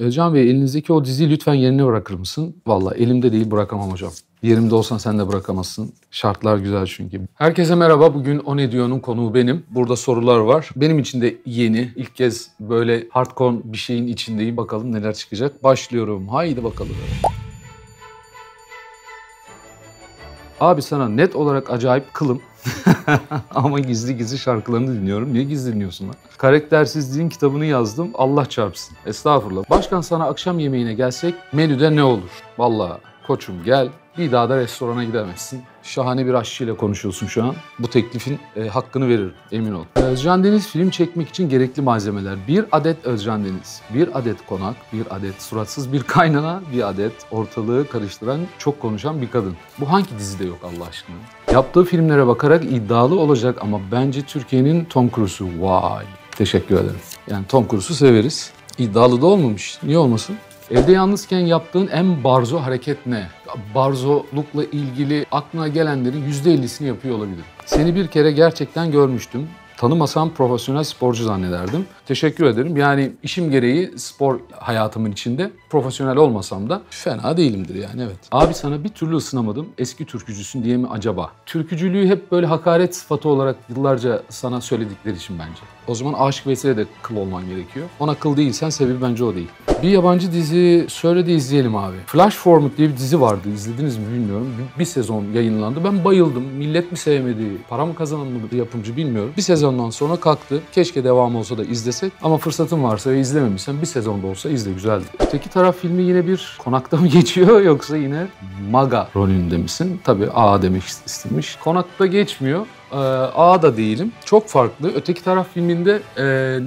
Özcan Bey, elinizdeki o diziyi lütfen yerine bırakır mısın? Vallahi elimde değil, bırakamam hocam. Yerimde olsan sen de bırakamazsın. Şartlar güzel çünkü. Herkese merhaba. Bugün O Ne Diyor'un konuğu benim. Burada sorular var. Benim için de yeni. İlk kez böyle hardcore bir şeyin içindeyim. Bakalım neler çıkacak. Başlıyorum. Haydi bakalım. Abi sana net olarak acayip kılım. Ama gizli gizli şarkılarını dinliyorum. Niye gizli dinliyorsun lan? Karaktersizliğin kitabını yazdım. Allah çarpsın. Estağfurullah. Başkan sana akşam yemeğine gelsek menüde ne olur? Vallahi koçum gel. Bir daha da restorana gidemezsin. Şahane bir aşçıyla konuşuyorsun şu an. Bu teklifin hakkını veririm, emin ol. Özcan Deniz film çekmek için gerekli malzemeler. 1 adet Özcan Deniz, 1 adet konak, 1 adet suratsız bir kaynana, 1 adet ortalığı karıştıran, çok konuşan bir kadın. Bu hangi dizide yok Allah aşkına? Yaptığı filmlere bakarak iddialı olacak ama bence Türkiye'nin Tom Cruise'u. Vay, teşekkür ederim. Yani Tom Cruise'u severiz. İddialı da olmamış, niye olmasın? Evde yalnızken yaptığın en barzo hareket ne? Barzolukla ilgili aklına gelenlerin %50'sini yapıyor olabilir. Seni bir kere gerçekten görmüştüm. Tanımasam profesyonel sporcu zannederdim. Teşekkür ederim. Yani işim gereği spor hayatımın içinde, profesyonel olmasam da fena değilimdir yani, evet. Abi sana bir türlü ısınamadım. Eski türkücüsün diye mi acaba? Türkücülüğü hep böyle hakaret sıfatı olarak yıllarca sana söyledikleri için bence. O zaman Aşık Veysel'e de kıl olman gerekiyor. Ona kıl değilsen sebebi bence o değil. Bir yabancı dizi söyle de izleyelim abi. Flash Forward diye bir dizi vardı. İzlediniz mi bilmiyorum. Bir sezon yayınlandı. Ben bayıldım. Millet mi sevmedi, para mı kazanamadı yapımcı bilmiyorum. Bir sezondan sonra kalktı. Keşke devamı olsa da izlesek. Ama fırsatın varsa ve izlememişsen bir sezonda olsa izle, güzeldi. Öteki Taraf filmi yine bir konakta mı geçiyor yoksa yine maga rolünde misin? Tabii A demek istemiş. Konakta geçmiyor. A da değilim. Çok farklı. Öteki Taraf filminde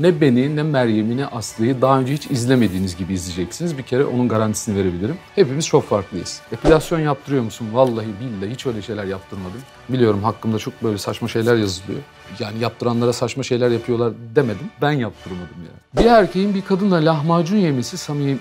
ne beni, ne Meryem'i, ne Aslı'yı daha önce hiç izlemediğiniz gibi izleyeceksiniz. Bir kere onun garantisini verebilirim. Hepimiz çok farklıyız. Epilasyon yaptırıyor musun? Vallahi billahi hiç öyle şeyler yaptırmadım. Biliyorum hakkımda çok böyle saçma şeyler yazılıyor. Yani yaptıranlara saçma şeyler yapıyorlar demedim. Ben yaptırmadım yani. Bir erkeğin bir kadınla lahmacun yemesi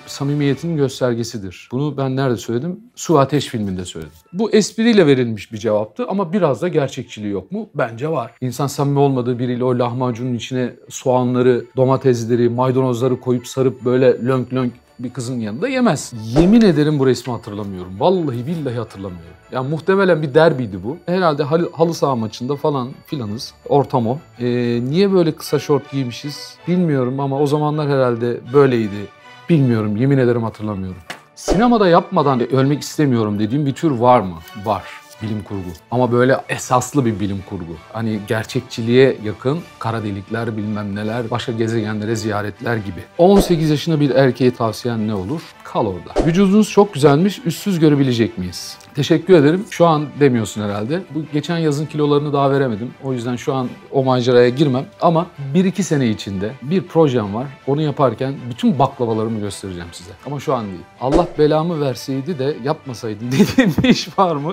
samimiyetinin göstergesidir. Bunu ben nerede söyledim? Su Ateş filminde söyledim. Bu espriyle verilmiş bir cevaptı ama biraz da gerçekçiliği yok mu? Bence var. İnsan samimi olmadığı biriyle o lahmacunun içine soğanları, domatesleri, maydanozları koyup sarıp böyle lönk lönk bir kızın yanında yemez. Yemin ederim bu resmi hatırlamıyorum. Vallahi billahi hatırlamıyorum. Yani muhtemelen bir derbiydi bu. Herhalde halı saha maçında falan filanız. Ortam o. Niye böyle kısa şort giymişiz bilmiyorum ama o zamanlar herhalde böyleydi. Bilmiyorum, yemin ederim hatırlamıyorum. Sinemada yapmadan ölmek istemiyorum dediğim bir tür var mı? Var. Bilim kurgu. Ama böyle esaslı bir bilim kurgu. Hani gerçekçiliğe yakın, kara delikler bilmem neler, başka gezegenlere ziyaretler gibi. 18 yaşında bir erkeğe tavsiyen ne olur? Kal orada. Vücudunuz çok güzelmiş, üstsüz görebilecek miyiz? Teşekkür ederim. Şu an demiyorsun herhalde. Bu geçen yazın kilolarını daha veremedim. O yüzden şu an o maceraya girmem. Ama 1-2 sene içinde bir projem var. Onu yaparken bütün baklavalarımı göstereceğim size. Ama şu an değil. Allah belamı verseydi de yapmasaydım dediğim bir iş var mı?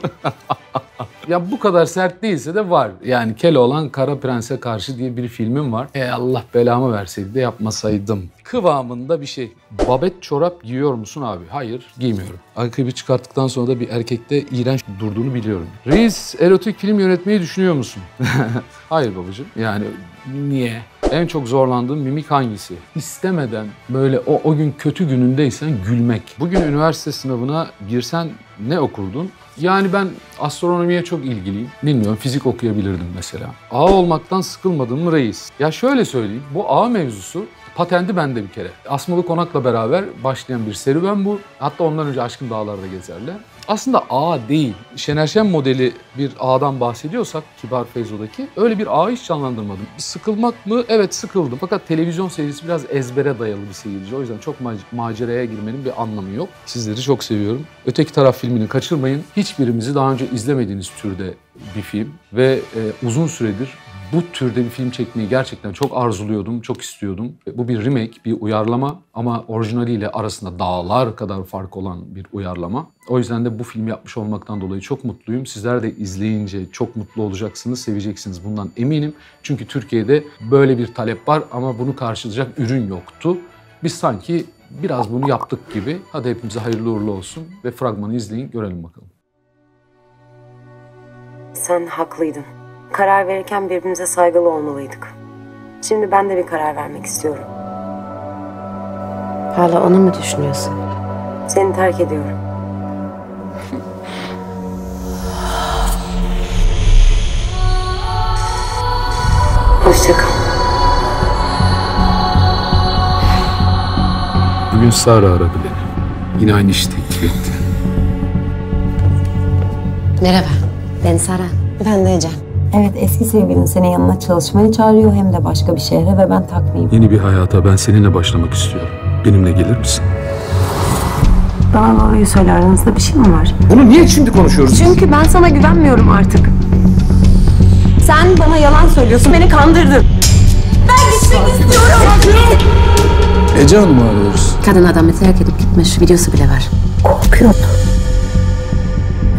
Ya bu kadar sert değilse de var. Yani Keloğlan Kara Prense Karşı diye bir filmim var. Allah belamı verseydi de yapmasaydım kıvamında bir şey. Babet çorap giyiyor musun abi? Hayır, giymiyorum. Ayakkabı çıkarttıktan sonra da bir erkekte iğrenç durduğunu biliyorum. Reis, erotik film yönetmeyi düşünüyor musun? Hayır babacığım. Yani niye? En çok zorlandığım mimik hangisi? İstemeden böyle o gün kötü günündeysen gülmek. Bugün üniversite sınavına girsen ne okurdun? Yani ben astronomiye çok ilgiliyim. Bilmiyorum, fizik okuyabilirdim mesela. A olmaktan sıkılmadım mı reis? Ya şöyle söyleyeyim, bu A mevzusu patendi bende bir kere. Asmalı Konak'la beraber başlayan bir serüven bu. Hatta ondan önce Aşkın Dağlar'da gezerler. Aslında A değil. Şener Şen modeli bir A'dan bahsediyorsak, Kibar Feyzo'daki, öyle bir A hiç canlandırmadım. Sıkılmak mı? Evet, sıkıldım. Fakat televizyon serisi biraz ezbere dayalı bir seyirci. O yüzden çok maceraya girmenin bir anlamı yok. Sizleri çok seviyorum. Öteki Taraf filmini kaçırmayın. Hiçbirimizi daha önce izlemediğiniz türde bir film ve uzun süredir bu türde bir film çekmeyi gerçekten çok arzuluyordum, çok istiyordum. Bu bir remake, bir uyarlama ama orijinaliyle arasında dağlar kadar fark olan bir uyarlama. O yüzden de bu filmi yapmış olmaktan dolayı çok mutluyum. Sizler de izleyince çok mutlu olacaksınız, seveceksiniz, bundan eminim. Çünkü Türkiye'de böyle bir talep var ama bunu karşılayacak ürün yoktu. Biz sanki biraz bunu yaptık gibi. Hadi hepimize hayırlı uğurlu olsun ve fragmanı izleyin, görelim bakalım. Sen haklıydın. Karar verirken birbirimize saygılı olmalıydık. Şimdi ben de bir karar vermek istiyorum. Hala onu mu düşünüyorsun? Seni terk ediyorum. Hoşça kal. Bugün Sara aradı beni. Yine aynı işi teklif etti. Merhaba, ben Sara. Ben de Ece. Evet, eski sevgilin seni yanına çalışmaya çağırıyor, hem de başka bir şehre ve ben takmayayım. Yeni bir hayata ben seninle başlamak istiyorum. Benimle gelir misin? Bana doğruyu söyle, aranızda bir şey mi var? Bunu niye şimdi konuşuyoruz? Çünkü ben sana güvenmiyorum artık. Sen bana yalan söylüyorsun, beni kandırdın. Ben gitmek istiyorum. Ece Hanım'ı arıyoruz. Kadın adamı terk edip gitmiş, videosu bile var. Korkuyordu.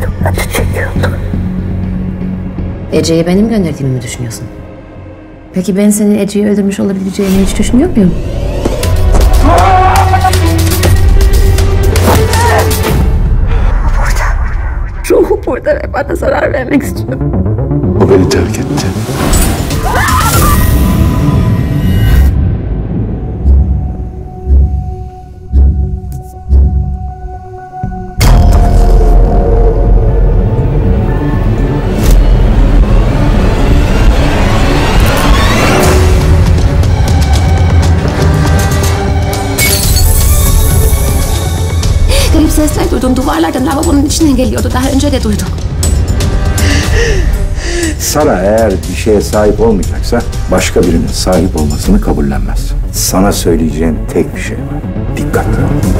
Çok acı çekiyordu. Ece'yi benim gönderdiğimi mi düşünüyorsun? Peki ben senin Ece'yi öldürmüş olabileceğini hiç düşünüyor muyum? Burada. Ruhu burada ve bana zarar vermek istiyor. O beni terk etti. Sesler duydum, duvarlardan lava bunun içinden geliyordu. Daha önce de duydum. Sara eğer bir şeye sahip olmayacaksa başka birinin sahip olmasını kabullenmez. Sana söyleyeceğim tek bir şey var. Dikkatli ol.